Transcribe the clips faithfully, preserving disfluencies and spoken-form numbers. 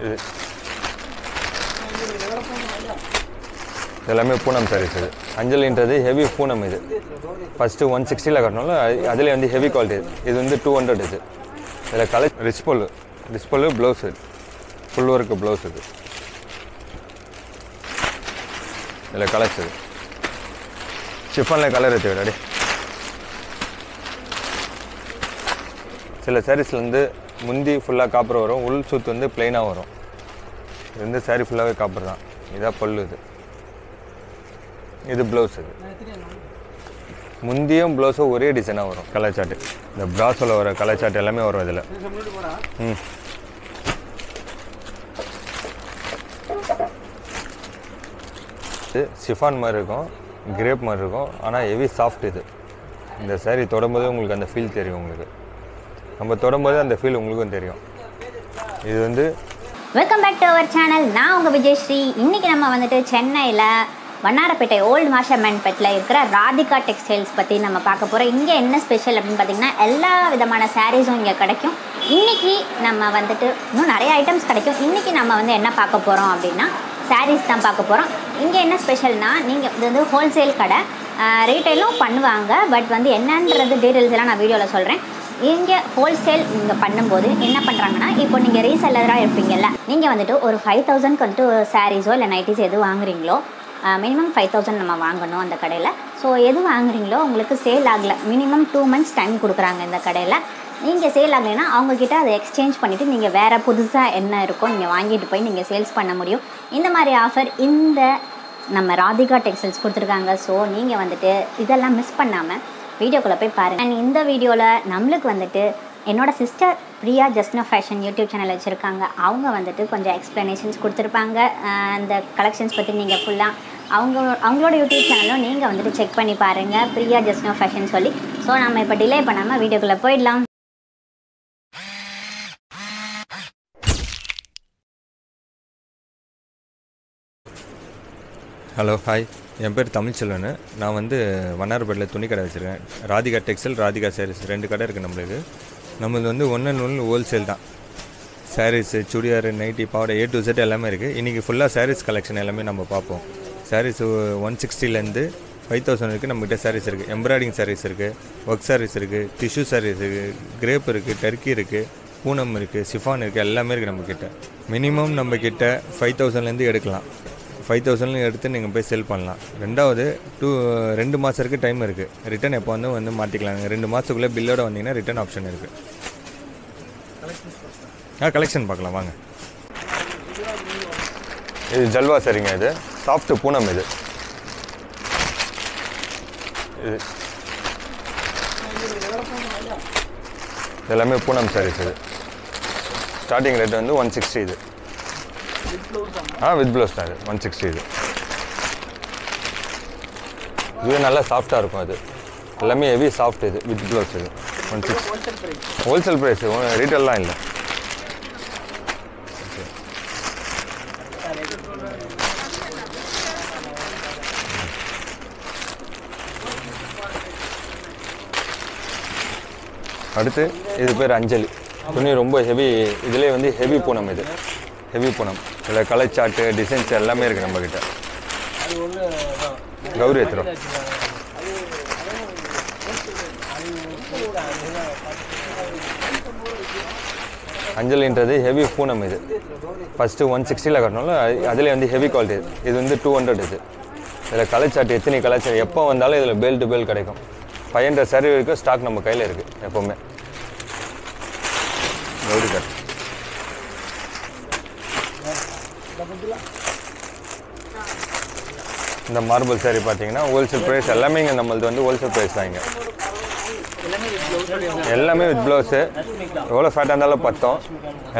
This is heavy foam. First one sixty is heavy quality. This is two hundred. This is a rich pole. This is a blouse. Full work blouse. This is a color. Chiffon color. The saree is mundi full of copper, wool suit is plain. This saree is full of copper. This is a blouse. Mundi and blouse are very design. Color chart. The brass color chart is very good. This is chiffon, grape, and heavy soft. This saree is very feel. Welcome back to our channel. Now, we are going to Chennai. We old Mashaman Petla, Radhika Textiles. We are going to special sarees. Sarees தான் பார்க்க போறோம். இங்க என்ன ஸ்பெஷல்னா நீங்க வந்து wholesale கடை ரீட்டைலும் பண்ணுவாங்க. But வந்து என்னன்றது டீடைல்ஸ் எல்லாம் நான் வீடியோல சொல்றேன். இங்க ஹோல்சேல் நீங்க பண்ணும்போது என்ன பண்றாங்கன்னா இப்போ நீங்க ரீசெல்லரா இருப்பீங்கல. நீங்க வந்துட்டு ஒரு five thousand க்கு வந்து sarees இல்ல nighties எது வாங்குறீங்களோ minimum five thousand நம்ம வாங்கணும் அந்த கடையில. சோ எது வாங்குறீங்களோ உங்களுக்கு சேல் ஆகல minimum two months டைம் கொடுக்கறாங்க இந்த கடையில. நீங்க சேல் ஆகலனா அவங்க கிட்ட அதை எக்ஸ்சேஞ்ச் பண்ணிட்டு நீங்க வேற புதுசா என்ன இருக்கோ நீங்க வாங்கிட்டு போய் நீங்க சேல்ஸ் பண்ண முடியும். இந்த மாதிரி ஆஃபர் இந்த நம்ம ராதிகா டெக்ஸ்டைல்ஸ் கொடுத்திருக்காங்க. சோ நீங்க வந்துட்டு இதெல்லாம் மிஸ் பண்ணாம வீடியோக்குள்ள போய் பாருங்க. and இந்த வீடியோல நமக்கு வந்துட்டு என்னோட sister Priya just know fashion YouTube channel வச்சிருக்காங்க. அவங்க வந்துட்டு கொஞ்சம் எக்ஸ்பிளனேஷன்ஸ் கொடுத்திருப்பாங்க. அந்த கலெக்ஷன்ஸ் பத்தி நீங்க ஃபுல்லா அவங்க அவங்களோட YouTube சேனல்ல நீங்க வந்துட்டு செக் பண்ணி பாருங்க. பிரியா ஜஸ்ட்னோ ஃபேஷன் சொல்லி. சோ நாம இப்ப டிலே பண்ணாம வீடியோக்குள்ள போய்டலாம். Hello, hi. I am Tamil Chelvan. I am in Vanarpedla Thunikada vechirken. Radhika Textile, Radhika Sarees. Rendu kada irukku nammalukku. Nammaludhu vandu one and only wholesale da. Sarees, chudiyar, nighty, powder A to Z ellame irukku. Iniki fulla sarees collection ellame nama paapom. Sarees one sixty la irundhu five thousand irukku namukku sarees irukku. Embroidering sarees irukku, work sarees irukku, tissue sarees irukku, grape irukku, turkey irukku, poonam irukku, chiffon irukku, ellame irukku namukitta. Minimum namukitta five thousand la irundhu edukalam. five thousand ல எடுத்து நீங்க போய் செல் பண்ணலாம். இரண்டாவது two மாசத்துக்கு time இருக்கு. Return எப்போ வந்து வந்து மாத்திக்கலாம். two மாசத்துக்குள்ள பில்லோட வந்தீங்கன்னா ரிட்டர்ன் ஆப்ஷன் இருக்கு. கலெக்ஷன்ஸ் பார்க்கலாம். ஆ கலெக்ஷன் பார்க்கலாம் வாங்க. இது ஜல்வா சரிங்க இது. சாஃப்ட் பூனம் இது. எல்லாமே பூனம் சாரி இது. ஸ்டார்டிங் ரேட் வந்து one sixty இது. Ah, with blouse one sixty. This is a soft one. This is soft with blouse. Wholesale price. Retail line. This is Anjali. This is heavy. This is heavy ponam. Like color chart, design chart, all made from it. Gauri throw. Anjali inta heavy ponam is. First one sixty lagar no la. Adale heavy quality. This is two hundred is. Like color chart, ethnic color chart. Yappa vandala idle bell to bell kadekam. five hundred saree irukku stock namu kaiyila irukku. Epomme. Gauri cut. The marble saree pathina wholesale price ellame inga nammaldu vandu wholesale price da inga ellame with blouse evlo fat andala pathom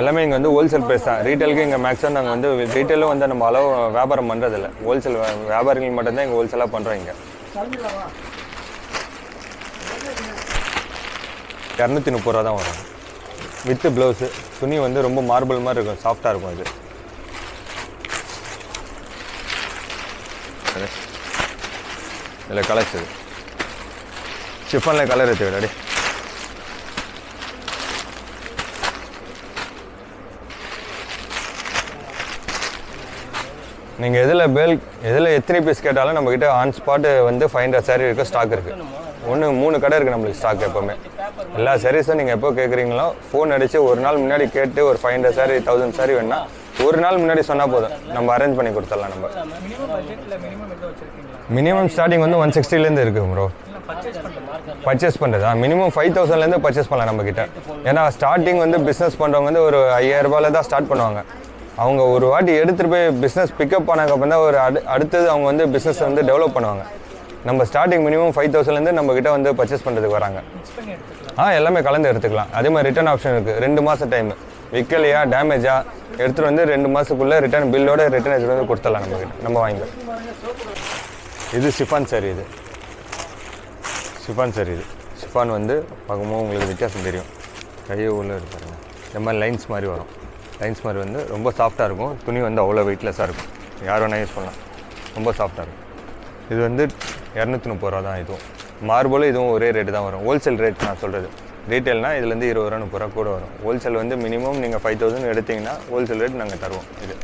ellame inga vandu wholesale price da retail ku inga maximum naanga vandu retail la vandu nammalo vyaparam pandradilla wholesale vyaparingal mattum da inga wholesale la pandrom inga two thirty da varum with blouse thuni vandu romba marble mari irukum soft ah irukum idu. This is color. Chiffon color. This is You can use the on spot to find a saree stock. There are three stock. All sarees you can phone and find a saree, one thousand saree. You can arrange it. Minimum starting is one sixty. Purchase minimum five thousand lende purchase pannalam starting vandu business pandravanga oru five thousand la da start பண்ணுவாங்க அவங்க ஒரு வாட்டி எடுத்துட்டு போய் business pick up பண்ணாங்க அப்பறம் ஒரு அடுத்து அவங்க வந்து business வந்து develop பண்ணுவாங்க நம்ம starting minimum five thousand lende நம்ம கிட்ட வந்து purchase பண்றதுக்கு வராங்க ஆ எல்லாமே கலந்து எடுத்துக்கலாம் அதே மாதிரி return option இருக்கு two மாசம் டைம் விக்கலையா டேமேஜா எடுத்துட்டு வந்து two மாசத்துக்குள்ள return bill ஓட return வந்து கொடுத்தலாம் நம்ம நம்ம வாங்குங்க இது chiffon saree இது Chiffon saree. Chiffon vandu pakumbodhu ungalukku vithiyasam theriyum. Kaiye ulla irukku. Indha lines mari varum. Lines mari vandu romba soft ah irukum. Thuni vandu avlo weightless ah irukum. Yaar ona use pannalam. Romba soft ah irukum. Idu vandu two thirty ra dhaan idu. Marble idhum ore rate dhaan varum. Wholesale rate na solradhu. Retail na idhula irundhu twenty rupees kuda varum. Wholesale vandu minimum neenga five thousand eduthinga wholesale rate naanga tharuvom. Idu.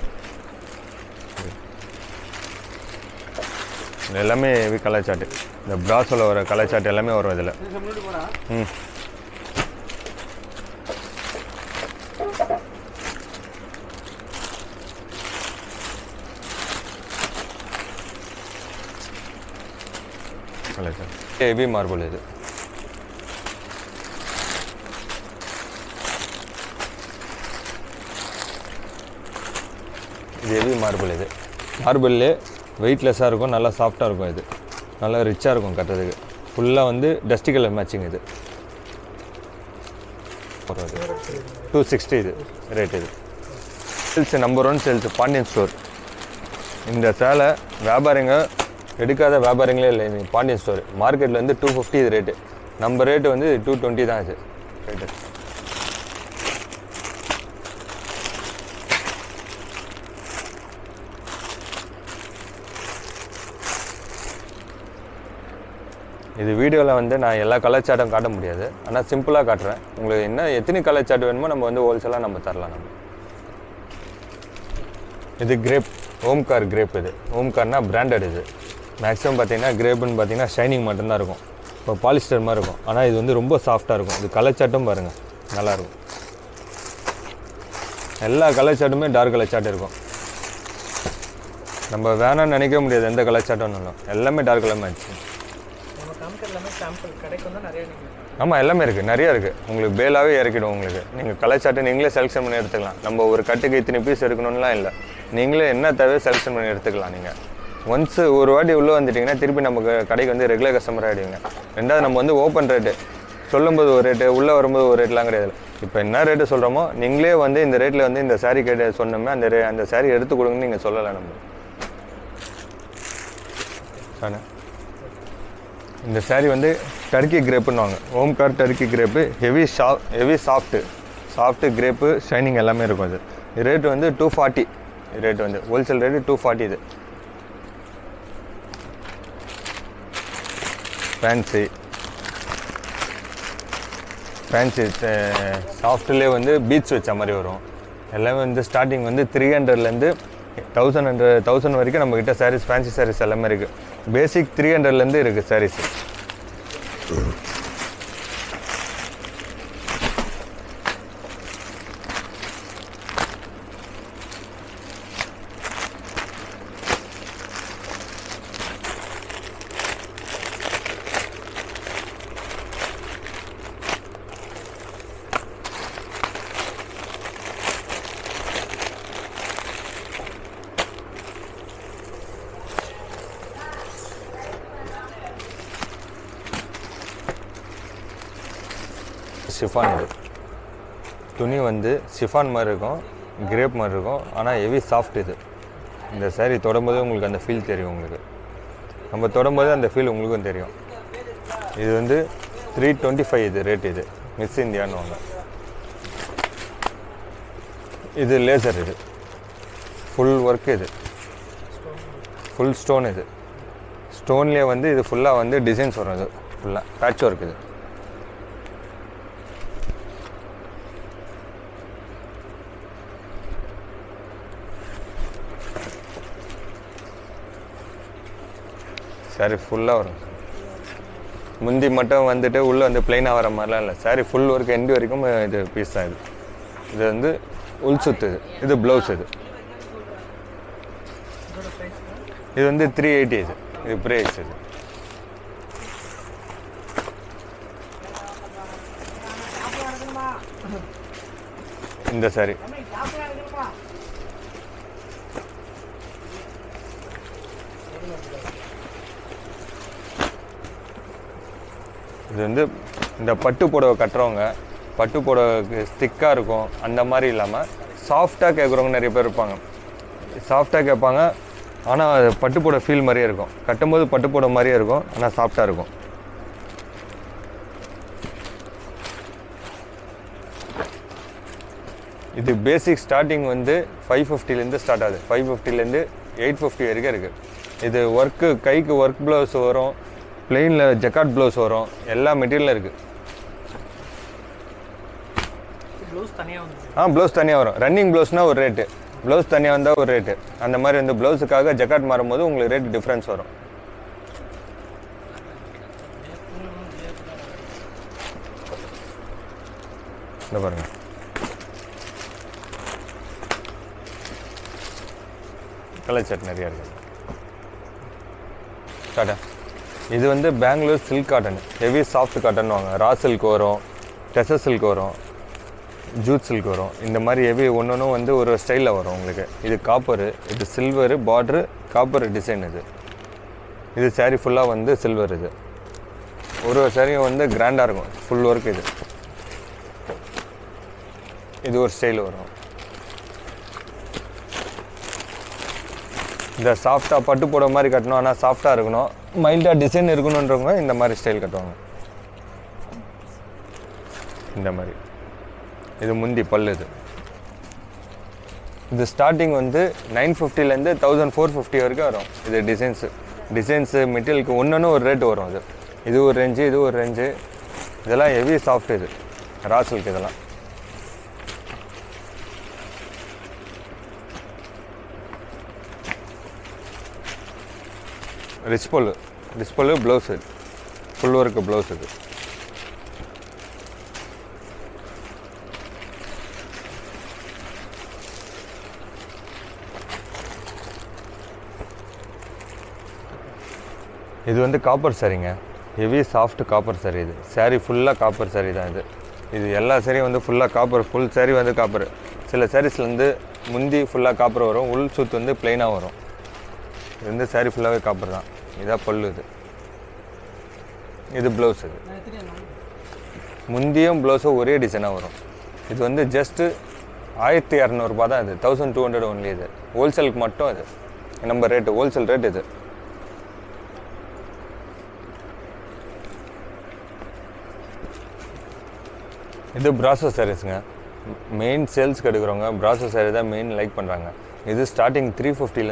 எல்லாமே இது colour chart இந்த பிராஸ்ல வர colour chart எல்லாமே வரும் இதுல ம் colour chart heavy marble இது heavy marble இது மார்பிள்ல weightless ah irukum nalla soft ah irukum idu nalla rich ah irukum kattadukku full ah vandu dusty color matching idu two sixty idu rate idu sales number one sales Pandian store inda sala vyabaringa edukada vyabaringa illa inda Pandian store market la vandu two fifty idu rate number rate vandu two twenty dhaan idu rate In this video, I can't show all color charts, but I am simple. If you have any color chart, we will show you. This is grape, Omkar grape. Omkar is branded. Maximum grape is shining. It is polyester. But it is very soft. This color chart is nice. All color charts are dark color charts. We can't see any color chart. All dark color match. Sample correct on the Narian. Ama American, Nariak, only Bella Yerkid, Kalachat in English selection Nerthala, number over Katakit in a piece on Lila, Ningle and Nathawa selection Nerthaklaninga. Once Uruadillo and the Tina Tirpinam Katak on the regular summer riding. And then I'm on the open red. Solombo red, Ulla or red langrel. If I narrate a Solomon, Ningle one day in the red land in the Sari Kate Sonam and the Sari Ertukuning Solanum. இந்த saree வந்து turkey grape னுவாங்க Omkar turkey grape heavy soft heavy soft soft grape shining எல்லாமே இருக்கும் இது rate வந்து two forty rate வந்து wholesale rate two forty இது fancy fancy softலயே வந்து beads வெச்ச மாதிரி வரும் எல்லாமே வந்து ஸ்டார்டிங் வந்து three hundred ல இருந்து eleven hundred thousand வரைக்கும் நம்ம கிட்ட sarees fancy sarees எல்லாமே இருக்கு basic three hundred ல இருந்து இருக்கு sarees Chiffon is a chiffon, grape, and a heavy soft. This saree is a feel. We have a feel. This is three twenty-five rate. Miss India. This is laser. Full work. Full stone. Stone is full design. Patchwork. Sorry, full hour. Mundi matam and the day will and the plain hour marla. Sorry, full work and do a piece side. Then the ulsut is a blouse. This is the three eighties. The price. In the sari. The பட்டு புடவை கட்டறவங்க பட்டு புடவை ஸ்டிக்கா இருக்கும் அந்த மாதிரி இல்லாம சாஃப்ட்டா கேக்குறவங்க நிறைய பேர் இருப்பாங்க சாஃப்ட்டா கேட்பாங்க ஆனா பட்டு புடவை ஃபீல் மாதிரியே இருக்கும் கட்டும்போது பட்டு புடவை மாதிரியே இருக்கும் ஆனா சாஃப்ட்டா இருக்கும் இது பேசிக் ஸ்டார்டிங் வந்து five fifty ல இருந்து ஸ்டார்ட் ஆகுது five fifty ல இருந்து eight fifty வரைக்கும் இருக்கு இது வர்க் கைக்கு வர்க் ப்ளவுஸ் வரும் Plain jacquard blouse varum ella material la irukku blouse thaniya vandha ah blouse thaniya varum running blouse na or rate blouse thaniya vandha or rate andha mari and blouse kaga jacquard marumbodhu ungalku rate difference varum la varunga color chart neriya irukku tada This is Bangalore silk cotton, heavy soft cotton, raw silk, tessa silk, jute silk. This is heavy one style. This is copper, this silver border, copper design. This is saree full of silver. This saree is grand, full work. This is one style. The soft pattu poda mari kattano ana soft ah irukano mild ah design irukonundravanga indha mari style kattuvanga indha mari idu mundi pallu idu idu starting vandu nine fifty la irundhu fourteen fifty varaiku varum idu designs designs material ku onnonu or rate varum idu idu or range idu or range idella heavy soft idu raw silk idella Rich polo, rich polo blouse it, full work blouse it. This is copper saree, heavy soft copper saree. Saree full of copper saree. This is all saree full of copper, full saree vandu copper. Sila sarees lande mundi full of copper varum, ull suit vandu plain ah varum. This saree full of copper da. This is the blouse. This is blouse. This is just twelve hundred only. Wholesale rate. Wholesale rate. This is brass series. Main sales brass series main like This is starting three fifty.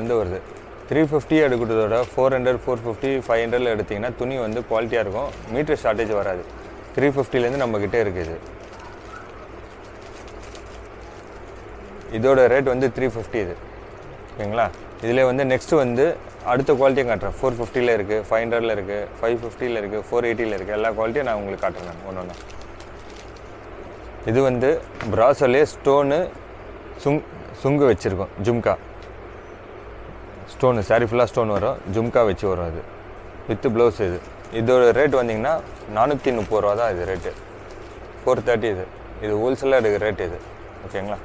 three fifty எடுக்குறதோட four hundred, four fifty, five hundred ல எடுத்தீங்கன்னா துணி வந்து குவாலிட்டியா இருக்கும் metre shortage வராது three fifty ல இருந்து நம்ம கிட்ட இருக்கு இது இதோட ரேட் வந்து three fifty இது ஓகேங்களா இதுல வந்து நெக்ஸ்ட் வந்து அடுத்த குவாலிட்டியை காட்றேன் four fifty ல இருக்கு five hundred ல இருக்கு five fifty ல இருக்கு four eighty ல இருக்கு எல்லா குவாலிட்டியும் நான் உங்களுக்கு காட்டுறேன் ஒவ்வொண்ணா இது வந்து பிராஸ்லே ஸ்டோன் சுங்கு வெச்சிருக்கோம் jhumka Stone, saree full stone varum, jumka vechi varum idu. With blouse idu. Idoda rate vandinga four thirty da idu rate. four thirty idu. Idu wholesale rate idu. Okayla.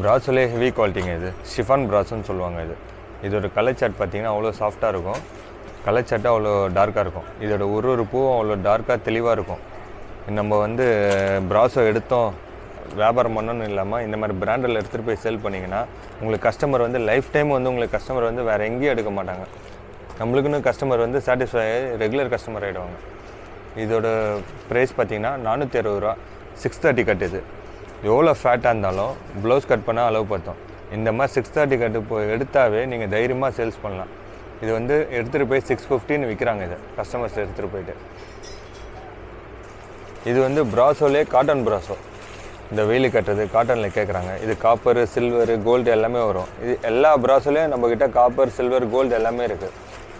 Brass le heavy quality idu. Chiffon brass nu solvanga idu. Idoda color chart pathinga avlo soft ah irukum. Color chart avlo dark ah irukum. Idoda oru oru poo avlo dark ah theliva irukum. Namma vandu brass eduttom வியாபாரம் பண்ணனும் இல்லாம இந்த மாதிரி பிராண்டல எடுத்து போய் sale பண்ணீங்கனா உங்களுக்கு customer வந்து லைஃப் டைம் வந்து உங்களுக்கு கஸ்டமர் வந்து வேற எங்கயும் எடுக்க மாட்டாங்க நம்மளுக்குன்னு கஸ்டமர் வந்து satisfy ரெகுலர் கஸ்டமர் ஆயிடுவாங்க இதோட பிரைஸ் பாத்தீங்கன்னா four sixty six thirty cut இது எவ்வளவு ஃபேட்டா இருந்தாலும் ப்ளவுஸ் கட் பண்ண அளவு பார்த்தோம் இந்த மாதிரி six thirty கட் எடுத்தாவே நீங்க தைரியமா சேல்ஸ் பண்ணலாம் இது வந்து எடுத்து போய் six fifty ன்னு விக்கறாங்க இத கஸ்டமர்ஸ் எடுத்து போயிடு இது வந்து பிராசோலே காட்டன் பிராசோ இந்த வேலி கட்டது காட்டன்ல கேக்குறாங்க. இது காப்பர், சில்வர், கோல்ட் எல்லாமே வரும். இது எல்லா பிராஸ்லயும் நம்ம கிட்ட காப்பர், சில்வர், கோல்ட் எல்லாமே இருக்கு.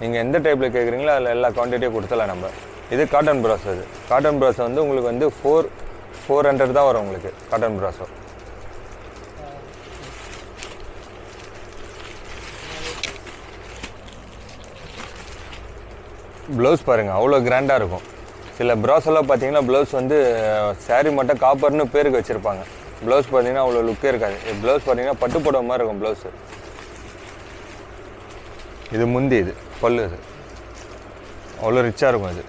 நீங்க எந்த டைப்ல கேக்குறீங்களோ அதுல எல்லா குவாண்டிட்டியும் கொடுத்தலாம் நம்ம. இது காட்டன் பிராஸ். இது காட்டன் பிராஸ் வந்து உங்களுக்கு வந்து four four hundred தான் வரும் உங்களுக்கு காட்டன் பிராஸ். ப்ளவுஸ் பாருங்க, அவ்வளோ கிராண்டா இருக்கும். சில ப்ளவுஸ் எல்லாம் பார்த்தீங்கன்னா ப்ளவுஸ் வந்து சாரி மட்டும் காப்பர்னு பேருக்கு வச்சுருப்பாங்க. ப்ளவுஸ் பார்த்தீங்கன்னா அவ்வளோ லுக்கே இருக்காது. ப்ளவுஸ் பார்த்தீங்கன்னா பட்டு போடுற மாதிரி இருக்கும் ப்ளவுஸு. இது முந்தி, இது பல்லு, இது அவ்வளோ ரிச்சாக இருக்கும். இது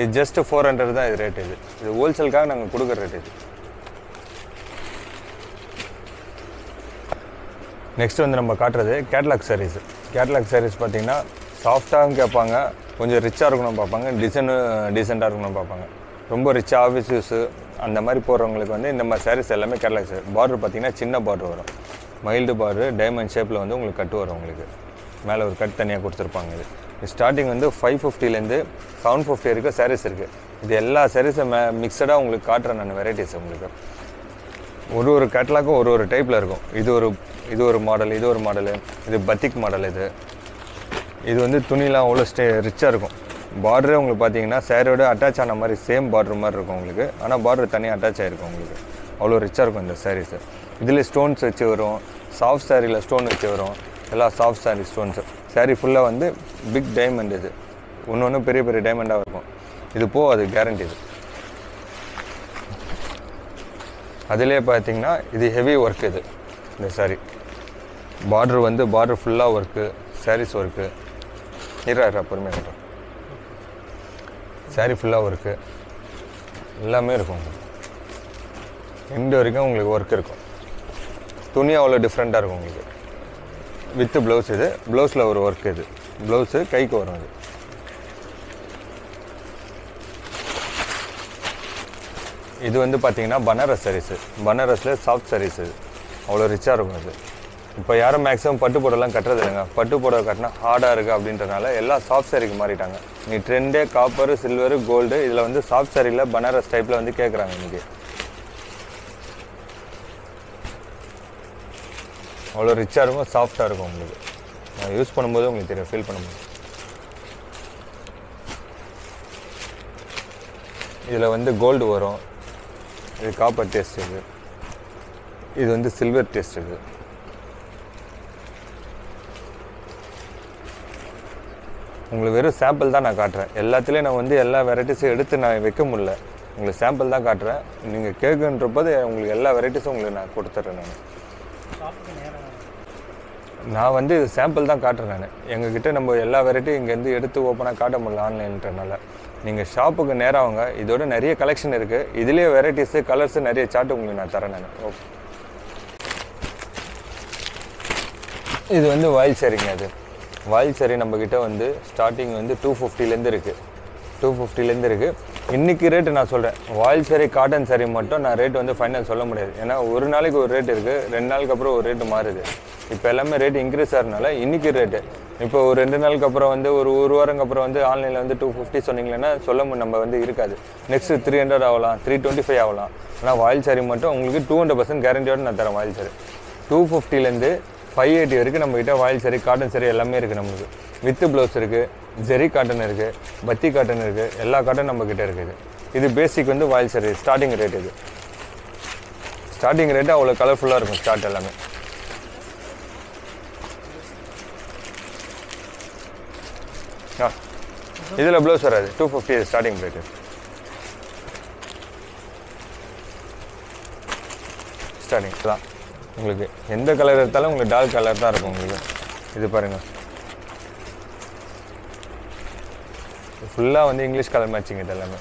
இது ஜஸ்ட் ஃபோர் ஹண்ட்ரட் தான் இது ரேட். இது இது ஹோல்சேலுக்காக நாங்கள் கொடுக்குற ரேட் இது. நெக்ஸ்ட் வந்து நம்ம காட்டுறது கேட்லாக் சாரீஸு. கேட்லாக் சாரீஸ் பார்த்தீங்கன்னா சாஃப்டாகவும் கேட்பாங்க, கொஞ்சம் ரிச்சாக இருக்கணும்னு பார்ப்பாங்க, டிசைனு டீசெண்டாக இருக்கணும்னு பார்ப்பாங்க. ரொம்ப ரிச்சாக ஆஃபீஸ் யூஸு அந்த மாதிரி போடுறவங்களுக்கு வந்து இந்த மாதிரி சாரீஸ் எல்லாமே கேட்லாக் சாரீஸ். பார்டர் பார்த்திங்கன்னா சின்ன பார்டர் வரும், மைல்டு பார்டர், டைமண்ட் ஷேப்பில் வந்து உங்களுக்கு கட்டு வரும். உங்களுக்கு மேலே ஒரு கட் தனியாக கொடுத்துருப்பாங்க. இது ஸ்டார்டிங் வந்து ஃபைவ் ஃபிஃப்டிலேருந்து செவன் ஃபிஃப்டி இருக்க சாரீஸ் இருக்குது. இது எல்லா சாரீஸும் மே மிக்சடாக உங்களுக்கு காட்டுறேன் நான் வெரைட்டிஸ். உங்களுக்கு ஒரு ஒரு கேட்லாக்கும் ஒரு ஒரு டைப்பில் இருக்கும். இது ஒரு இது ஒரு மாடல், இது ஒரு மாடலு, இது பத்திக் மாடல். இது இது வந்து துணிலாம் அவ்வளோ ஸ்டே ரிச்சாக இருக்கும். பார்டரே உங்களுக்கு பார்த்தீங்கன்னா சேரோட அட்டாச் ஆன மாதிரி சேம் பார்டர் மாதிரி இருக்கும் உங்களுக்கு. ஆனால் பார்டர் தனியாக அட்டாச் ஆகிருக்கும் உங்களுக்கு. அவ்வளோ ரிச்சாக இருக்கும் இந்த சாரீஸு. இதில் ஸ்டோன்ஸ் வச்சு வரும், சாஃப்ட் சாரியில் ஸ்டோன் வச்சு வரும். எல்லா சாஃப்ட் சாரீ ஸ்டோன்ஸு. சாரீ ஃபுல்லாக வந்து பிக் டைமண்ட். இது ஒன்று ஒன்று பெரிய பெரிய டைமண்டாக இருக்கும். இது போ அது கேரண்டி. இது அதிலே பார்த்தீங்கன்னா இது ஹெவி ஒர்க். இது இந்த சாரீ பார்டர் வந்து பார்டர் ஃபுல்லாக ஒர்க்கு, சாரீஸ் ஒர்க்கு. இரா இரா பொறுமையாக கட்டுறோம். சாரீ ஃபுல்லாக ஒர்க்கு எல்லாமே இருக்கும். எண்டு வரைக்கும் உங்களுக்கு ஒர்க் இருக்கும். துணி அவ்வளோ டிஃப்ரெண்ட்டாக இருக்கும் உங்களுக்கு. With blouse. இது ப்ளவுஸில் ஒரு ஒர்க். இது ப்ளவுஸு கைக்கு வரும். இது இது வந்து பார்த்தீங்கன்னா பனாரஸ் சாரீஸு. பனாரஸில் சாஃப்ட் சாரீஸ். இது அவ்வளோ ரிச்சாக இருக்கும். இது இப்போ யாரும் மேக்ஸிமம் பட்டு போடலாம் கட்டுறது இல்லைங்க. பட்டு போட கட்டினா ஹார்டாக இருக்குது அப்படின்றனால எல்லாம் சாஃப்ட் சாரிக்கு மாறிட்டாங்க. நீ ட்ரெண்டே காப்பரு, சில்வரு, கோல்டு. இதில் வந்து சாஃப்ட் சாரியில் பனாரஸ் டைப்பில் வந்து கேட்குறாங்க இன்றைக்கி. அவ்வளோ ரிச்சாக இருக்கும், சாஃப்டாக இருக்கும் உங்களுக்கு. நான் யூஸ் பண்ணும்போது உங்களுக்கு தெரியும், ஃபீல் பண்ணும்போது. இதில் வந்து கோல்டு வரும். இது காப்பர் டேஸ்ட். இது இது வந்து சில்வர் டேஸ்ட். இது உங்களுக்கு வெறும் சாம்பிள் தான் நான் காட்டுறேன். எல்லாத்துலேயும் நான் வந்து எல்லா வெரைட்டிஸும் எடுத்து நான் வைக்க முடியல. உங்களுக்கு சாம்பிள் தான் காட்டுறேன். நீங்கள் கேட்குன்றப்போது உங்களுக்கு எல்லா வெரைட்டிஸும் உங்களுக்கு நான் கொடுத்துட்றேன். நான் நான் வந்து இது சாம்பிள் தான் காட்டுறேன். நான் எங்ககிட்ட நம்ம எல்லா வெரைட்டியும் இங்கேருந்து எடுத்து ஓப்பனாக காட்ட முடியல ஆன்லைன்றனால. நீங்கள் ஷாப்புக்கு நேராகவங்க. இதோட நிறைய கலெக்ஷன் இருக்குது. இதுலேயே வெரைட்டிஸு, கலர்ஸு, நிறைய சார்ட் உங்களுக்கு நான் தரேன். நான் ஓகே. இது வந்து வாயில் சரிங்க. அது வாயில் சரி. நம்மக்கிட்ட வந்து ஸ்டார்டிங் வந்து டூ ஃபிஃப்டிலேருந்து இருக்குது. டூ ஃபிஃப்டிலேருந்து இருக்குது. இன்றைக்கி ரேட்டு நான் சொல்கிறேன். வாயில் சரி, காட்டன் சரி மட்டும் நான் ரேட்டு வந்து ஃபைனல் சொல்ல முடியாது. ஏன்னா ஒரு நாளைக்கு ஒரு ரேட் இருக்குது, ரெண்டு நாளுக்கு அப்புறம் ஒரு ரேட்டு மாறுது. இப்போ எல்லாமே ரேட்டு இன்க்ரீஸ் ஆகிறதுனால இன்றைக்கி ரேட்டு. இப்போ ஒரு ரெண்டு நாளுக்கு அப்புறம் வந்து ஒரு ஒரு வாரங்க அப்புறம் வந்து ஆன்லைனில் வந்து டூ ஃபிஃப்டி சொன்னீங்கன்னா சொல்ல முடியும் நம்ம வந்து இருக்காது. நெக்ஸ்ட்டு த்ரீ ஹண்ட்ரட் ஆகலாம், த்ரீ டுவெண்ட்டி ஃபைவ் ஆகலாம். ஆனால் வாயில் சாரி மட்டும் உங்களுக்கு டூ ஹண்ட்ரட் பர்சன்ட் கேரண்டியோடு நான் தரேன். வாயில் சாரி டூ ஃபிஃப்டிலேருந்து ஃபைவ் எயிட்டி வரைக்கும் நம்மகிட்ட வாயில் சாரி, காட்டன் சாரி எல்லாமே இருக்குது நம்மளுக்கு. வித்து ப்ளவுஸ் இருக்குது, ஜெரி காட்டன் இருக்குது, பத்தி காட்டன் இருக்குது, எல்லா காட்டன் நம்மக்கிட்ட இருக்குது. இது பேசிக் வந்து வாயில் சாரி ஸ்டார்டிங் ரேட். இது ஸ்டார்டிங் ரேட்டு அவ்வளோ கலர்ஃபுல்லாக இருக்கும். ஸ்டார்ட் எல்லாமே இதில் ப்ளவுஸ் வராது. Two fifty starting rate. Starting தான் உங்களுக்கு. எந்த கலர் எடுத்தாலும் உங்களுக்கு டார்க் கலர் தான் இருக்கும் உங்களுக்கு. இது பாருங்கள், ஃபுல்லாக வந்து இங்கிலீஷ் கலர் மேட்சிங். இது எல்லாமே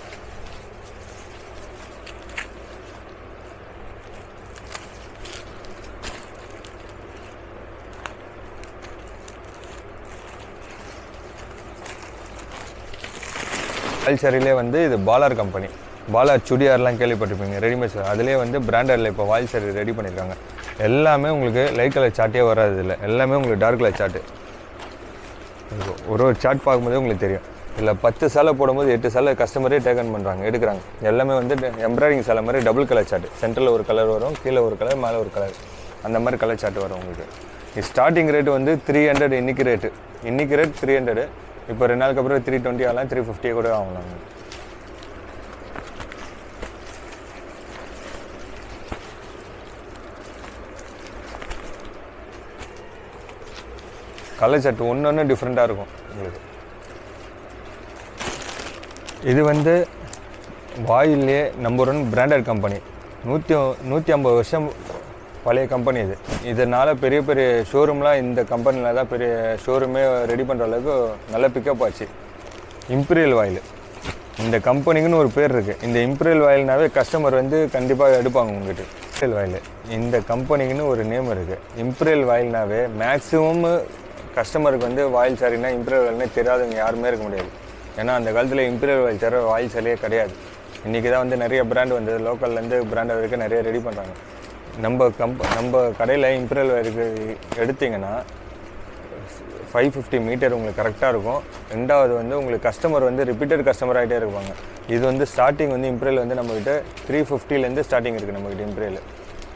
வாயில்சாரிலே வந்து இது பாலார் கம்பெனி. பாலார் சுடியார்லாம் கேள்விப்பட்டிருப்பீங்க, ரெடிமேட். அதிலே வந்து பிராண்டடில் இப்போ வாயில்சாரி ரெடி பண்ணியிருக்காங்க. எல்லாமே உங்களுக்கு லைட் கலர் சார்ட்டே வராது. இல்லை எல்லாமே உங்களுக்கு டார்க் கலர் சார்ட்டு. ஒரு ஒரு சார்ட் பார்க்கும்போது உங்களுக்கு தெரியும். இல்ல ten சேலை போடும்போது eight சேலை கஸ்டமரே டேக் ஆன் பண்றாங்க எடுக்கறாங்க எல்லாமே வந்து எம்ப்ராய்டிங் சேலை மாதிரி டபுள் கலர் சார்ட் சென்டர்ல ஒரு கலர் வரும் கீழ ஒரு கலர் மேல ஒரு கலர் அந்த மாதிரி கலர் சார்ட் வரும் உங்களுக்கு இந்த ஸ்டார்டிங் ரேட் வந்து three hundred இன்னைக்கு ரேட் இன்னைக்கு ரேட் three hundred இப்போ ரெண்டு நாளுக்கு அப்புறம் three twenty ஆலாம் three fifty கூட ஆகலாம் கலர் சார்ட் ஒவ்வொண்ணு டிஃபரண்டா இருக்கும் உங்களுக்கு இது வந்து வாயிலே number one branded company one fifty வருஷம் பழைய company இது இதனால பெரிய பெரிய ஷோரூம்ல இந்த கம்பெனில தான் பெரிய ஷோரூமே ரெடி பண்ற அளவுக்கு நல்ல பிக் அப் ஆச்சு இம்பீரியல் வாயில் இந்த கம்பெனிக்குன்னு ஒரு பேர் இருக்கு இந்த இம்பீரியல் வாயில்னாவே கஸ்டமர் வந்து கண்டிப்பா எடுப்பாங்க உங்களுக்கு இம்பீரியல் வாயில் இந்த கம்பெனிக்குன்னு ஒரு நேம் இருக்கு இம்பீரியல் வாயில்னாவே மேக்ஸिमम கஸ்டமருக்கு வந்து வாயில் சாரினா இம்பீரியல் வாயில்னே தெரியாதவங்க யாருமே இருக்க முடியாது ஏனா அந்த காலத்துல இம்பீரியல் வாயில் தர வாயில் சேலையே கிடையாது. இன்னைக்கு தான் வந்து நிறைய பிராண்ட் வந்து லோக்கல்ல இருந்து பிராண்ட் வரைக்கும் நிறைய ரெடி பண்றாங்க. நம்ம நம்ம கடையில இம்பீரியல் வாயிலுக்கு எடுத்தீங்கன்னா five fifty மீட்டர் உங்களுக்கு கரெக்ட்டா இருக்கும். இரண்டாவது வந்து உங்களுக்கு கஸ்டமர் வந்து ரிபீட்டட் கஸ்டமர் ஆயிட்டே இருப்பாங்க. இது வந்து ஸ்டார்டிங் வந்து இம்பீரியல் வந்து நம்ம கிட்ட three fifty ல இருந்து ஸ்டார்டிங் இருக்கு நம்ம கிட்ட இம்பீரியல்.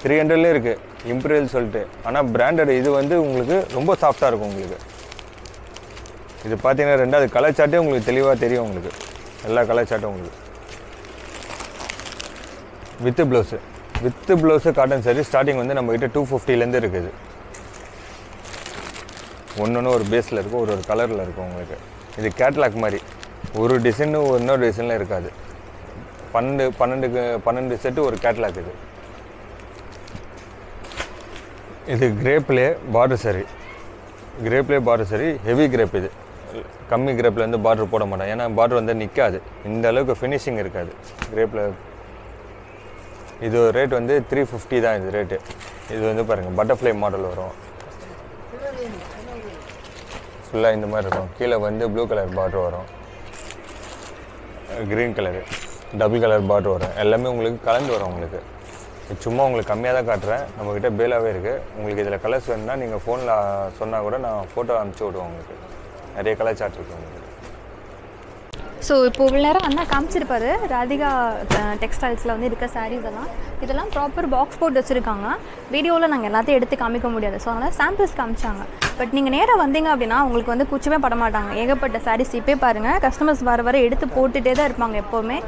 three hundred ல இருக்கு இம்பீரியல் சொல்லிட்டு. ஆனா பிராண்டட் இது வந்து உங்களுக்கு ரொம்ப சாஃப்ட்டா இருக்கும் உங்களுக்கு. இது பாத்தீங்க ரெண்டாவது கலர் சார்ட்டே உங்களுக்கு தெளிவா தெரியும் உங்களுக்கு எல்லா கலர் சார்ட்டும் உங்களுக்கு with blouse with blouse cotton saree starting வந்து நம்ம கிட்ட two fifty ல இருந்து இருக்குது ஒண்ணொண்ணு ஒரு பேஸ்ல இருக்கு ஒரு ஒரு கலர்ல இருக்கு உங்களுக்கு இது கேட்டலாக் மாதிரி ஒரு டிசைன் இன்னொரு டிசைன்ல இருக்காது twelve twelve twelve செட் ஒரு கேட்டலாக் இது இது கிரேப்ல border saree கிரேப்ல border saree heavy grape இது கம்மி கிரேப்ல வந்து பார்டர் போட மாட்டாங்க ஏனா பார்டர் வந்து நிக்காது இந்த அளவுக்கு ஃபினிஷிங் இருக்காது கிரேப்ல இது ரேட் வந்து three fifty தான் இது ரேட் இது வந்து பாருங்க பட்டர்ஃப்ளை மாடல் வரும் ஃபுல்லா இந்த மாதிரி இருக்கும் கீழ வந்து ப்ளூ கலர் பார்டர் வரும் green colour double colour border வரும் எல்லாமே உங்களுக்கு கலந்து வரும் உங்களுக்கு சும்மா உங்களுக்கு கம்மியா தான் காட்றேன் நம்ம கிட்ட பேலாவே இருக்கு உங்களுக்கு இதல கலர்ஸ் வேணும்னா நீங்க ஃபோன்ல சொன்னா கூட நான் போட்டோ அனுப்பிச்சு விடுவேன் உங்களுக்கு நிறைய கலர் சார்ட் இருக்கு உங்களுக்கு சோ இப்போ உள்ளார அண்ணா காமிச்சிருப்பாரு ராதிகா டெக்ஸ்டைல்ஸ்ல வந்து இருக்க sarees எல்லாம் இதெல்லாம் ப்ராப்பர் பாக்ஸ் போட்டு வச்சிருக்காங்க வீடியோல நாங்க எல்லாத்தையும் எடுத்து காமிக்க முடியாது சோ அதனால சாம்பிள்ஸ் காமிச்சாங்க பட் நீங்க நேரா வந்தீங்க அப்படினா உங்களுக்கு வந்து குச்சமே பட மாட்டாங்க ஏகப்பட்ட sarees இப்பே பாருங்க கஸ்டமர்ஸ் வர வர எடுத்து போட்டுட்டே தான் இருப்பாங்க எப்பவுமே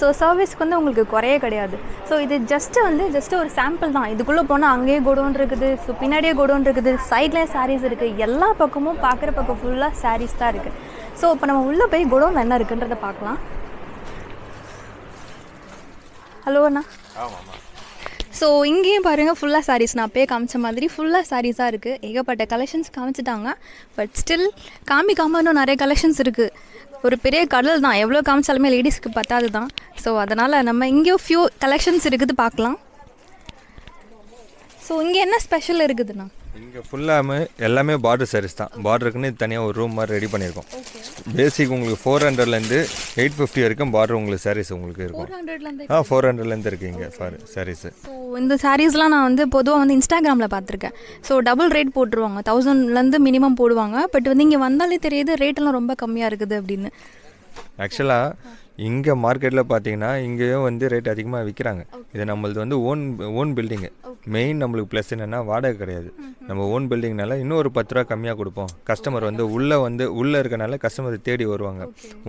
சோ சர்வீஸ்க்கு வந்து உங்களுக்கு குறையே கிடையாது சோ இது ஜஸ்ட் வந்து ஜஸ்ட் ஒரு சாம்பிள் தான் இதுக்குள்ள போனா அங்கேயே கோடவுன் இருக்குது சோ பின்னாடியே கோடவுன் இருக்குது சைடுல sarees இருக்கு எல்லா பக்கமும் பார்க்குற பக்கம் ஃபுல்லா sarees தான் இருக்கு சோ இப்போ நம்ம உள்ள போய் கோடவுன் என்ன இருக்குன்றத பார்க்கலாம் ஹலோ அண்ணா ஆமா ஆமா சோ இங்கேயே பாருங்க ஃபுல்லா sarees நான் பே காமிச்ச மாதிரி ஃபுல்லா sarees ஆ இருக்கு ஏகப்பட்ட கலெக்ஷன்ஸ் காமிச்சிட்டாங்க பட் ஸ்டில் காமிக்காம இன்னும் நிறைய கலெக்ஷன்ஸ் இருக்கு ஒரு பெரிய கடல் தான் எவ்வளவு காமிச்சாலுமே லேடிஸ்க்கு பத்தாது தான் சோ அதனால நம்ம இங்க ஃபியூ கலெக்ஷன்ஸ் இருக்குது பார்க்கலாம் சோ இங்க என்ன ஸ்பெஷல் இருக்குதுனா இங்க ஃபுல்லாமே எல்லாமே border sarees தான் borderக்குனே தனியா ஒரு ரூம் மாதிரி ரெடி பண்ணிருக்கோம் பேசிக் உங்களுக்கு four hundred ல இருந்து eight fifty வரைக்கும் border உங்களுக்கு sarees உங்களுக்கு இருக்கும் four hundred ல இருந்து ஆ four hundred ல இருந்து இருக்குங்க sarees சோ இந்த sareesலாம் நான் வந்து பொதுவா வந்து இன்ஸ்டாகிராம்ல பாத்துர்க்கேன் சோ டபுள் ரேட் போடுவாங்க one thousand ல இருந்து minimum போடுவாங்க பட் வந்து இங்க வந்தாலே தெரியுது ரேட் எல்லாம் ரொம்ப கம்மியா இருக்குது அப்படினு एक्चुअली இங்க மார்க்கெட்ல பாத்தீங்கன்னா இங்கேயும் வந்து ரேட் அதிகமா விக்கறாங்க இது நம்மளுது வந்து ஓன் ஓன் பில்டிங் மெயின் நமக்கு ப்ளஸ் என்னன்னா வாடகை கிடையாது நம்ம ஓன் பில்டிங்னால இன்னும் ஒரு ten ரூபாய் கம்மியா கொடுப்போம் கஸ்டமர் வந்து உள்ள வந்து உள்ள இருக்கனால கஸ்டமர் தேடி வருவாங்க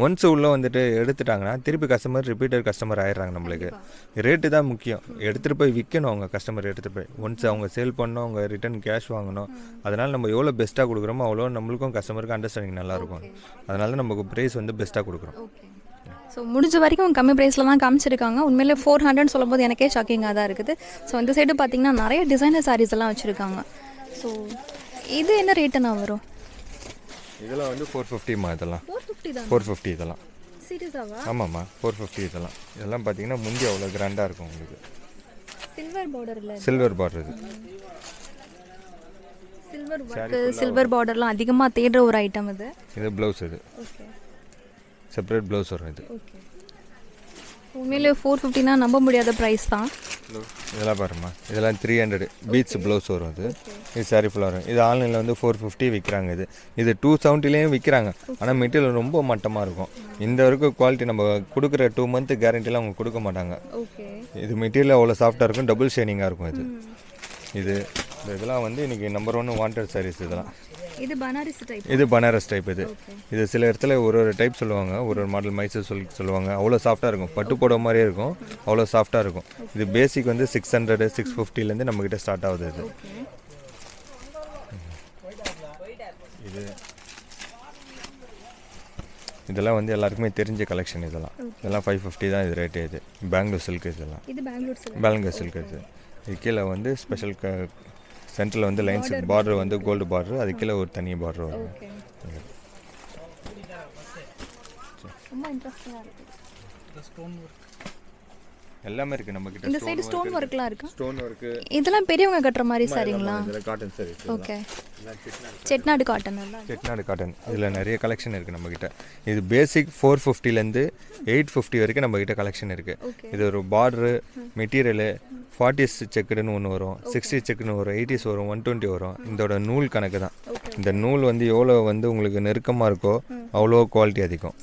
once உள்ள வந்துட்டு எடுத்துட்டாங்கன்னா திருப்பி கஸ்டமர் ரிபீட்டட் கஸ்டமர் ஆயிடுறாங்க நமக்கு ரேட் தான் முக்கியம் எடுத்துட்டு போய் விக்கணும் அவங்க கஸ்டமர் எடுத்துட்டு போய் once அவங்க சேல் பண்ணனும் அவங்க ரிட்டர்ன் கேஷ் வாங்கணும் அதனால நம்ம எவ்வளவு பெஸ்டா கொடுக்கறோமோ அவ்வளவு நமக்கும் கஸ்டமருக்கு அண்டர்ஸ்டாண்டிங் நல்லா இருக்கும் அதனால நமக்கு பிரைஸ் வந்து பெஸ்டா கொடுக்கறோம் So, முடிஞ்ச வரைக்கும் கம்மி பிரைஸ்ல தான் காமிச்சிருக்காங்க. உண்மையிலே four hundred சொல்லும்போது எனக்கே ஷாக்கிங்கா தான் இருக்குது. சோ இந்த சைடு பாத்தீங்கன்னா நிறைய டிசைனர் sarees எல்லாம் வச்சிருக்காங்க. சோ இது என்ன ரேட்னா வரும்? இதெல்லாம் வந்து four fifty மா இதெல்லாம். four fifty தான். four fifty இதெல்லாம். சீரியஸாவா? ஆமாமா four fifty இதெல்லாம். இதெல்லாம் பாத்தீங்கன்னா முந்தி அவ்வளவு கிராண்டா இருக்கும் உங்களுக்கு. சில்வர் borderல. சில்வர் border இது. சில்வர் border சில்வர் borderலாம் அதிகமா தேடுற ஒரு ஐட்டம் இது. இது blouse இது. Okay. Separate blouse or anything. Okay. four fifty na namba mudiyada price thaan idella paruma idella three hundred beads blouse varum adu ee saree full varum idu online la four fifty vikkranga idu idu two seventy layum vikkranga ana material romba mattama irukum indha varku quality namba kudukra two month guarantee la unga kuduka matanga okay idu material avlo soft ah irukum double shining ah irukum idu idu idella vande iniki number one wanted sarees idella This is Banaras type. This is Banaras type. This is type of model. Myself, soft. Pattu soft. The basic is six hundred, six fifty. We start out with this. This collection. This is five fifty. Bangalore silk. This is Bangalore silk. This is special. Central on the lines border on the gold border, that is a tiny border. Okay. Interesting. The stone work. All are there. This side stone work. Stone work. These are periyonga katra mari sareengla. Cotton saree. Okay. Chetnad cotton. Chetnad cotton. There are many collection. This is basic four fifty lende eight fifty varaiku namakitta collection irukku. This is border material. forties checked nu one varum sixties checked nu varum eighties varum one twenty varum indoda nool kanakku da inda nool vandu evlo vandu ungalku nerukama irko avlo quality adhigam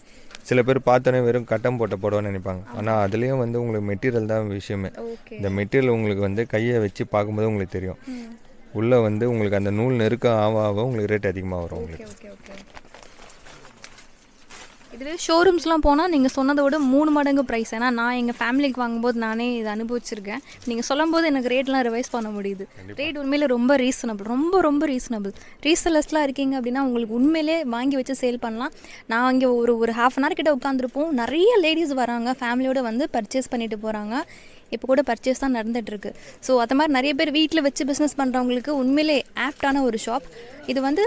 sila per paathane verum katam potta poduvanu nenipaanga ana adliyum vandu ungalku material da vishayame inda material ungalku vandu kaiya vechi paakumbodhu ungalku theriyum ulla vandu ungalku anda nool nerukka aava aava ungalku rate adhigama varum ungalku okay okay இதே showrooms எல்லாம் போனா நீங்க சொன்னதை விட மூணு மடங்கு price ஏனா நான் எங்க ஃபேமிலிக்கு வாங்கும்போது நானே இது அனுபவிச்சிருக்கேன் நீங்க சொல்லும்போது எனக்கு ரேட்லாம் ரிவைஸ் பண்ண முடியுது ரேட் உண்மையிலே ரொம்ப ரீசனபிள் ரொம்ப ரொம்ப ரீசனபிள் ரீசெல்லர்ஸ்லாம் இருக்கீங்க அப்படினா உங்களுக்கு உண்மையிலே வாங்கி வச்சு சேல் பண்ணலாம் நான் அங்க ஒரு ஒரு half an hour கிட்ட உட்கார்ந்திருப்போம் நிறைய லேடிஸ் வராங்க ஃபேமிலியோட வந்து பர்சேஸ் பண்ணிட்டு போறாங்க இப்போ கூட பர்சேஸ் தான் நடந்துட்டு இருக்கு சோ அத மாதிரி நிறைய பேர் வீட்ல வெச்சு business பண்றவங்களுக்கு உண்மையிலே ஆப்டான ஒரு ஷாப் இது வந்து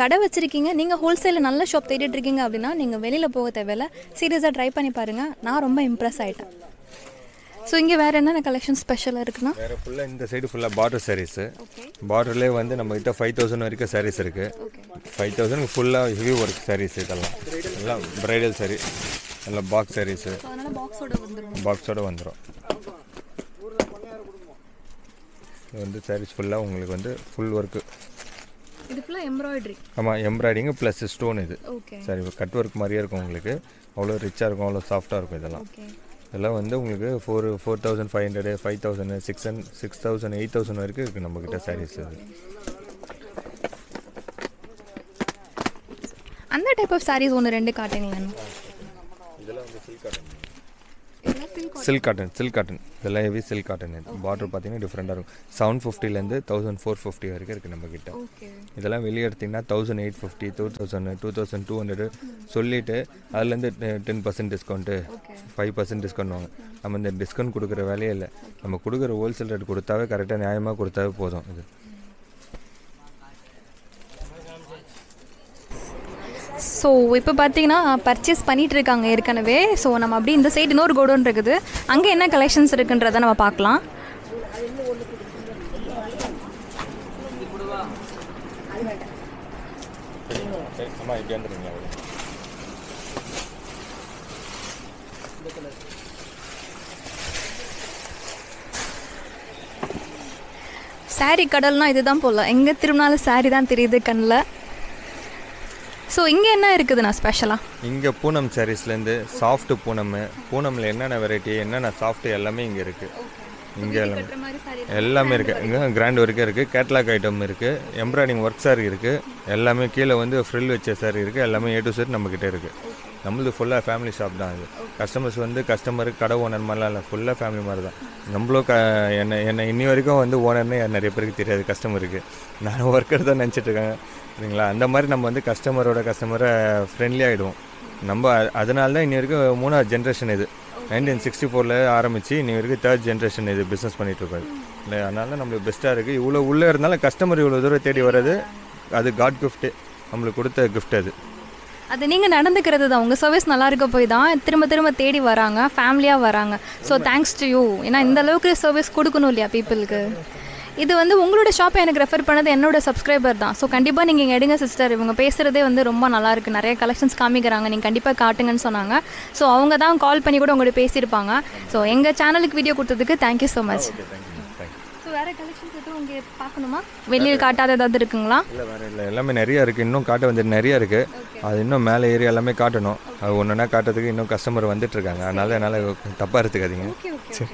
கடை வச்சிருக்கீங்க நீங்க ஹோல்சேல்ல நல்ல ஷாப் தேடிட்டு இருக்கீங்க அப்படினா நீங்க வெளியில போக தேவையில்ல சீரியஸா ட்ரை பண்ணி பாருங்க நான் ரொம்ப இம்ப்ரஸ் ஆயிட்டேன் சோ இங்க வேற என்ன கலெக்ஷன் ஸ்பெஷலா இருக்குனா வேற ஃபுல்லா இந்த சைடு ஃபுல்லா பார்டர் sarees ஓகே பார்டர்ல வந்து நம்ம கிட்ட five thousand வரைக்கும் sarees இருக்கு ஓகே five thousand ஃபுல்லா ஹெவி வர்க் sarees இதெல்லாம் எல்லாம் bridal saree எல்லாம் box sarees சோ அதனால பாக்ஸோட வந்துரும் பாக்ஸோட வந்துரும் வந்து sarees ஃபுல்லா உங்களுக்கு வந்து ஃபுல் வர்க் இது ஃபுல்லா எம்ப்ராய்டரி ஆமா எம்ப்ராய்டிங் பிளஸ் ஸ்டோன் இது ஓகே சரி கட் வர்க் மாதிரியே இருக்கும் உங்களுக்கு அவ்வளவு ரிச்சா இருக்கும் அவ்வளவு சாஃப்ட்டா இருக்கும் இதெல்லாம் ஓகே இதெல்லாம் வந்து உங்களுக்கு four forty-five hundred, five thousand, six thousand, six thousand, eight thousand வரைக்கும் இருக்கு நம்ம கிட்ட sarees இது அந்த டைப் ஆஃப் sarees ஒன்னு ரெண்டு காட்டுங்களேன் இதெல்லாம் வந்து silk cotton silk cotton silk cotton இதெல்லாம் ஹெவி silk cotton இது border பாத்தீங்கன்னா டிஃபரண்டா இருக்கும் seven fifty ல இருந்து fourteen fifty வரைக்கும் இருக்கு நம்ம கிட்ட ஓகே இதெல்லாம் வெளிய எடுத்தீங்கன்னா eighteen fifty, two thousand, twenty-two hundred சொல்லிட்டு அதுல இருந்து ten percent discount five percent discount வாங்க நம்ம இந்த டிஸ்கவுண்ட் கொடுக்கிற வேலையே இல்ல நம்ம கொடுக்கிற ஹோல்சேல் ரேட் கொடுத்தாவே கரெக்ட்டா நியாயமா கொடுத்தாவே போதும் இது So, இப்போ பாத்தீங்கன்னா purchase பண்ணிட்டு இருக்காங்க ஏற்கனவே சோ நம்ம அப்படியே இந்த சைடு இன்னொரு கோடவுன் இருக்குது அங்க என்ன கலெக்ஷன்ஸ் இருக்குன்றதை நம்ம பார்க்கலாம் சாரி கடல்னா இதுதான் போல எங்க திரும்பினாலும் சாரி தான் தெரியுது கண்ணல So, what is the special? This is Poonam sarees, soft Poonam. Poonam is a variety, it's soft. It's a grand work, catalog item, embroidering work, a frill, a to set. We are full family shop. Customers are customer, owner, full family. We are customer. We are worker. அந்த மாதிரி நம்ம வந்து கஸ்டமரோட கஸ்டமரை friendly ஆயிடுவோம் நம்ம அதனால தான் இன்னைக்கு மூணாவது ஜெனரேஷன் இது nineteen sixty-four ல ஆரம்பிச்சி இன்னைக்கு third ஜெனரேஷன் இது business பண்ணிட்டு இருக்காங்க அதனால நமக்கு பெஸ்டா இருக்கு இவ்வளவு உள்ள இருந்தாலும் கஸ்டமர் இவ்வளவு தூரம் தேடி வரது அது God gift நமக்கு கொடுத்த gift அது அது நீங்க நடந்துக்கிறது தான் உங்க சர்வீஸ் நல்லா இருக்க போய் தான் திரும்ப திரும்ப தேடி வராங்க ஃபேமிலியா வராங்க சோ thanks to you ஏனா இந்த அளவுக்கு சர்வீஸ் கொடுக்கணும் இல்லையா people க்கு இது வந்து உங்களோட ஷாப் எனக்கு ரெஃபர் பண்ணது என்னோட சப்ஸ்கிரைபர் தான். ஸோ கண்டிப்பாக நீங்கள் இங்கே எடுங்க சிஸ்டர், இவங்க பேசுகிறதே வந்து ரொம்ப நல்லாயிருக்கு, நிறைய கலெக்ஷன்ஸ் காமிக்கிறாங்க, நீங்கள் கண்டிப்பாக காட்டுங்கன்னு சொன்னாங்க. ஸோ அவங்க தான் கால் பண்ணி கூட உங்கள்கிட்ட பேசியிருப்பாங்க. ஸோ எங்கள் சேனலுக்கு வீடியோ கொடுத்ததுக்கு தேங்க்யூ ஸோ மச். ஸோ வேறு கலெக்ஷன்ஸ் எதுவும் இங்கே பார்க்கணுமா? வெளியில் காட்டாத ஏதாவது இருக்குங்களா? இல்லை வேறு இல்லை, எல்லாமே நிறையா இருக்குது, இன்னும் காட்ட வந்துட்டு நிறையா இருக்குது. அது இன்னும் மேலே ஏறி எல்லாமே காட்டணும். அது ஒன்றுனா காட்டுறதுக்கு இன்னும் கஸ்டமர் வந்துட்டுருக்காங்க, அதனால் என்னால் தப்பாக எடுத்துக்காதீங்க. சரி.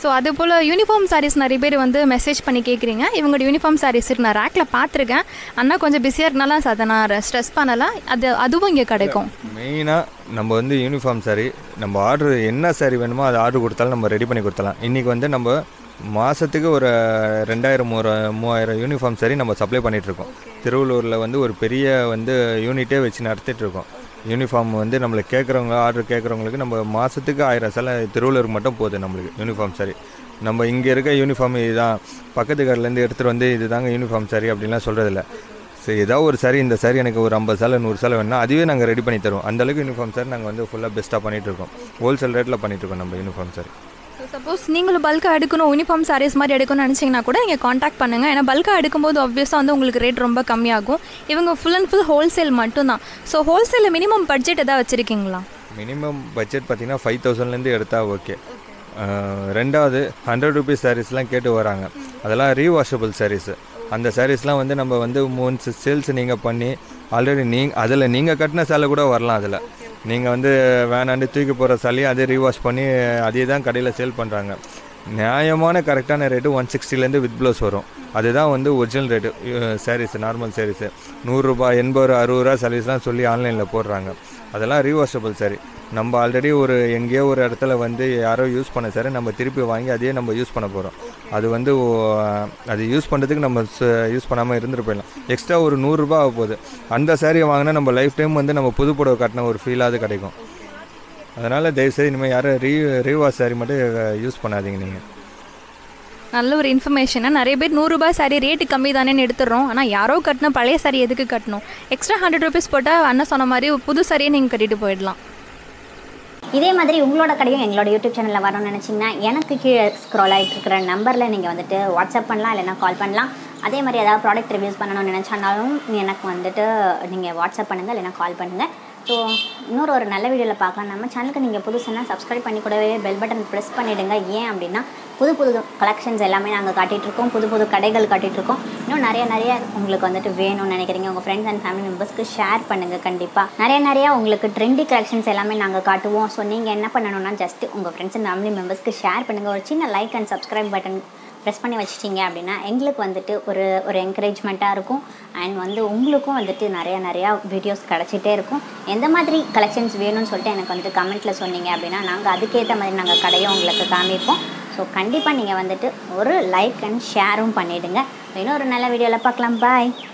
ஸோ அது போல் யூனிஃபார்ம் சாரீஸ் நிறைய பேர் வந்து மெசேஜ் பண்ணி கேட்குறீங்க. இவங்களோட யூனிஃபார்ம் சாரீஸ் இருக்கு, நான் ரேக்கில் பார்த்துருக்கேன். ஆனால் கொஞ்சம் பிஸியாக இருந்தாலும் அதை நான் ஸ்ட்ரெஸ் பண்ணலாம், அது அதுவும் இங்கே கிடைக்கும். மெயினாக நம்ம வந்து யூனிஃபார்ம் சாரீ நம்ம ஆர்டர் என்ன சாரீ வேணுமோ அதை ஆர்டர் கொடுத்தாலும் நம்ம ரெடி பண்ணி கொடுத்தலாம். இன்றைக்கி வந்து நம்ம மாதத்துக்கு ஒரு ரெண்டாயிரம் ஒரு மூவாயிரம் யூனிஃபார்ம் சாரீ நம்ம சப்ளை பண்ணிகிட்ருக்கோம். திருவள்ளூரில் வந்து ஒரு பெரிய வந்து யூனிட்டே வச்சு நடத்திட்டுருக்கோம். யூனிஃபார்ம் வந்து நம்மளை கேட்குறவங்க ஆர்டர் கேட்குறவங்களுக்கு நம்ம மாதத்துக்கு ஆயிரம் சில திருவள்ளூருக்கு மட்டும் போகுது நம்மளுக்கு யூனிஃபார்ம் சாரி. நம்ம இங்கே இருக்க யூனிஃபார்ம் இதுதான், பக்கத்து கடையிலேருந்து எடுத்துகிட்டு வந்து இது தாங்க யூனிஃபார்ம் சாரி அப்படின்லாம் சொல்கிறதில்ல. சரி, ஏதாவது ஒரு சாரி, இந்த சாரி எனக்கு ஒரு ஐம்பது சாலை நூறு சாலை வேணும்னா அதுவே நாங்கள் ரெடி பண்ணி தருவோம். அந்தளவுக்கு யூனிஃபார்ம் சாரி நாங்கள் வந்து ஃபுல்லாக பெஸ்ட்டாக பண்ணிகிட்ருக்கோம். ஹோல்சேல் ரேட்டில் பண்ணிகிட்ருக்கோம் நம்ம யூனிஃபார்ம் சாரி. சப்போஸ் நீங்களும் பல்காக எடுக்கணும், யூனிஃபார்ம் சாரீஸ் மாதிரி எடுக்கணும்னு நினச்சிங்கன்னா கூட நீங்கள் காண்டாக்ட் பண்ணுங்கள். ஏன்னா பல்காக எடுக்கும்போது ஆப்வியஸாக வந்து உங்களுக்கு ரேட் ரொம்ப கம்மியாகும். இவங்க ஃபுல் அண்ட் ஃபுல் ஹோல்சேல் மட்டும்தான். ஸோ ஹோல்சேலில் மினிமம் பட்ஜெட் எதாவது வச்சுருக்கீங்களா? மினிமம் பட்ஜெட் பார்த்தீங்கன்னா ஃபைவ் தௌசண்ட்லேருந்து எடுத்தால் ஓகே. ரெண்டாவது ஹண்ட்ரட் ருபீஸ் சாரீஸ்லாம் கேட்டு வராங்க, அதெல்லாம் ரீவாஷபிள் சாரீஸு. அந்த சாரீஸ்லாம் வந்து நம்ம வந்து மூணு சேல்ஸ் நீங்கள் பண்ணி ஆல்ரெடி நீங்கள் அதில் நீங்கள் கட்டின சேலை கூட வரலாம். அதில் நீங்கள் வந்து வேணாண்டு தூக்கி போகிற சாலையை அதே ரீவாஷ் பண்ணி அதே தான் கடையில் சேல் பண்ணுறாங்க. நியாயமான கரெக்டான ரேட்டு ஒன் சிக்ஸ்டிலேருந்து வித் ப்ளவுஸ் வரும், அதுதான் வந்து original rate sarees. Normal saris நூறுரூபா எண்பது ரூபா அறுபது ரூபா சாரீஸ்லாம் சொல்லி ஆன்லைனில் போடுறாங்க, அதெல்லாம் ரீவாஷபிள் சாரி. நம்ம ஆல்ரெடி ஒரு எங்கேயோ ஒரு இடத்துல வந்து யாரோ யூஸ் பண்ண சாரி நம்ம திருப்பி வாங்கி அதையே நம்ம யூஸ் பண்ண போகிறோம். அது வந்து அது யூஸ் பண்ணுறதுக்கு நம்ம யூஸ் பண்ணாமல் இருந்துட்டு போயிடலாம். எக்ஸ்ட்ரா ஒரு நூறுரூபா ஆக போகுது. அந்த சாரியை வாங்கினா நம்ம லைஃப் டைம் வந்து நம்ம புது புடவை கட்டின ஒரு ஃபீலாவது கிடைக்கும். அதனால் தயவுசெய்து இனிமேல் யாரும் ரீ ரீவாஷ் சாரி மட்டும் யூஸ் பண்ணாதீங்க. நீங்கள் நல்ல ஒரு இன்ஃபர்மேஷனாக நிறைய பேர் நூறுரூபா சாரி ரேட்டு கம்மி தானேன்னு எடுத்துடுறோம். ஆனால் யாரோ கட்டினா பழைய சாரி எதுக்கு கட்டணும்? எக்ஸ்ட்ரா ஹண்ட்ரட் ருபீஸ் போட்டால் அண்ணன் சொன்ன மாதிரி புது சாரியை நீங்கள் கட்டிட்டு போயிடலாம். இதே மாதிரி உங்களோட கடையும் எங்களோட யூடியூப் சேனலில் வரணும்னு நினச்சிங்கன்னா எனக்கு கீழே ஸ்க்ரோல் ஆகிட்டு இருக்கிற நம்பரில் நீங்கள் வந்துட்டு வாட்ஸ்அப் பண்ணலாம், இல்லைனா கால் பண்ணலாம். அதே மாதிரி ஏதாவது ப்ராடக்ட் ரிவ்யூஸ் பண்ணணும்னு நினச்சாலும் எனக்கு வந்துட்டு நீங்கள் வாட்ஸ்அப் பண்ணுங்கள், இல்லைனா கால் பண்ணுங்கள். ஸோ இன்னொரு ஒரு நல்ல வீடியோவில் பார்க்கலாம். நம்ம சேனலுக்கு நீங்கள் புதுசுன்னா சப்ஸ்கிரைப் பண்ணி கூடவே பெல் பட்டன் ப்ரெஸ் பண்ணிவிடுங்க. ஏன் அப்படின்னா புது புது கலெக்ஷன்ஸ் எல்லாமே நாங்கள் காட்டிகிட்ருக்கோம், புது புது கடைகள் காட்டிகிட்ருக்கோம். இன்னும் நிறைய நிறைய உங்களுக்கு வந்துட்டு வேணும்னு நினைக்கிறீங்க, உங்கள் ஃப்ரெண்ட்ஸ் அண்ட் ஃபேமிலி மெம்பர்ஸ்க்கு ஷேர் பண்ணுங்கள். கண்டிப்பாக நிறைய நிறையா உங்களுக்கு ட்ரெண்டி கலெக்ஷன்ஸ் எல்லாமே நாங்கள் காட்டுவோம். ஸோ நீங்கள் என்ன பண்ணணும்னா ஜஸ்ட்டு உங்கள் ஃப்ரெண்ட்ஸ் அண்ட் ஃபேமிலி மெம்பர்ஸ்க்கு ஷேர் பண்ணுங்கள். ஒரு சின்ன like and subscribe button press பண்ணி வச்சிட்டிங்க அப்படின்னா எங்களுக்கு வந்துட்டு ஒரு ஒரு என்கரேஜ்மெண்ட்டாக இருக்கும். அண்ட் வந்து உங்களுக்கும் வந்துட்டு நிறையா நிறையா வீடியோஸ் கிடச்சிட்டே இருக்கும். எந்த மாதிரி கலெக்ஷன்ஸ் வேணும்னு சொல்லிட்டு எனக்கு வந்துட்டு கமெண்ட்டில் சொன்னீங்க அப்படின்னா நாங்கள் அதுக்கேற்ற மாதிரி நாங்கள் கடையும் உங்களுக்கு காமிப்போம். ஸோ கண்டிப்பாக நீங்கள் வந்துட்டு ஒரு லைக் அண்ட் ஷேரும் பண்ணிவிடுங்க. இன்னும் ஒரு நல்ல வீடியோவில் பார்க்கலாம். பாய்.